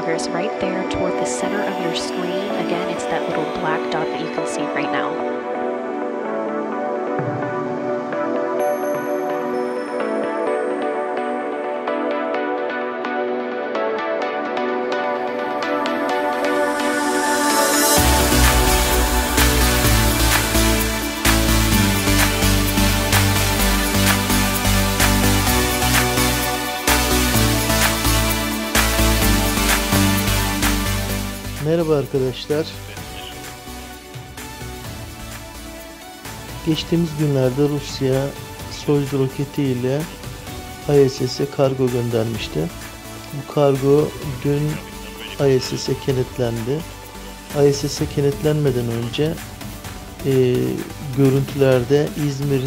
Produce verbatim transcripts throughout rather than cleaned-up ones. joggers right there toward the center of your screen. Again, it's that little black dot that you can see right now. Merhaba arkadaşlar. Geçtiğimiz günlerde Rusya Soyuz roketi ile I S S'e kargo göndermişti. Bu kargo dün I S S'e kenetlendi. I S S'e kenetlenmeden önce e, görüntülerde İzmir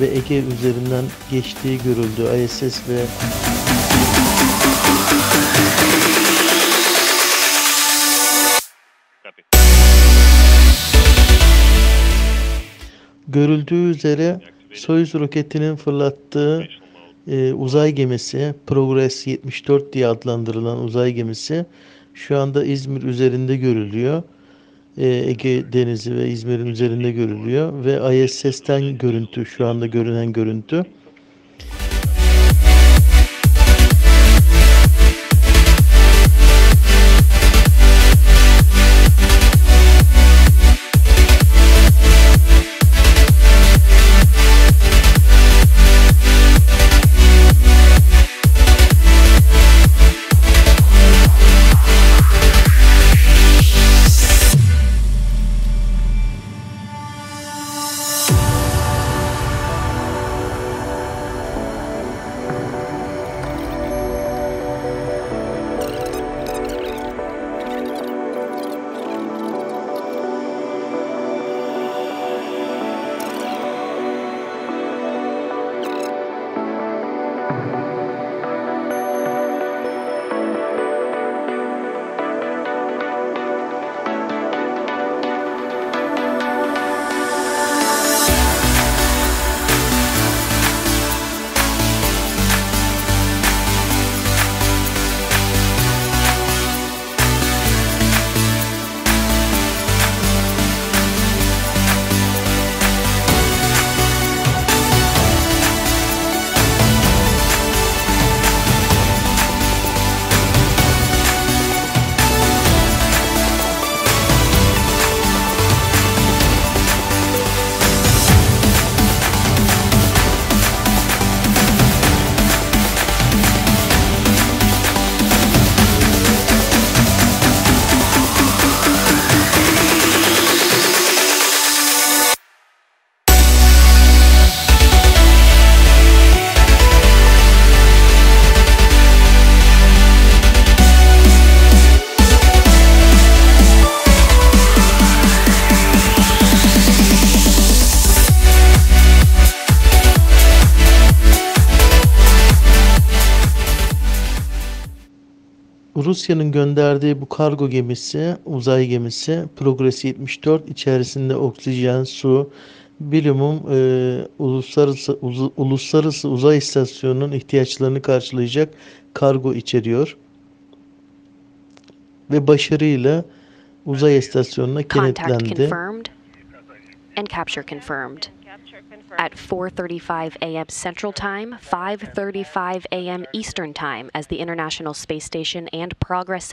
ve Ege üzerinden geçtiği görüldü. I S S ve görüldüğü üzere Soyuz roketinin fırlattığı e, uzay gemisi, Progress yetmiş dört diye adlandırılan uzay gemisi şu anda İzmir üzerinde görülüyor. E, Ege Denizi ve İzmir'in üzerinde görülüyor ve I S S'ten görüntü, şu anda görünen görüntü. Rusya'nın gönderdiği bu kargo gemisi, uzay gemisi Progress yetmiş dört içerisinde oksijen, su, bilimum e, uluslararası, uz, uluslararası uzay istasyonunun ihtiyaçlarını karşılayacak kargo içeriyor. Ve başarıyla uzay istasyonuna kenetlendi. And capture confirmed. At four thirty-five a m Central Time, five thirty-five a m Eastern Time, as the International Space Station and Progress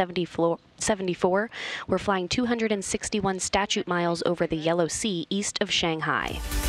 seventy-four were flying two hundred sixty-one statute miles over the Yellow Sea east of Shanghai.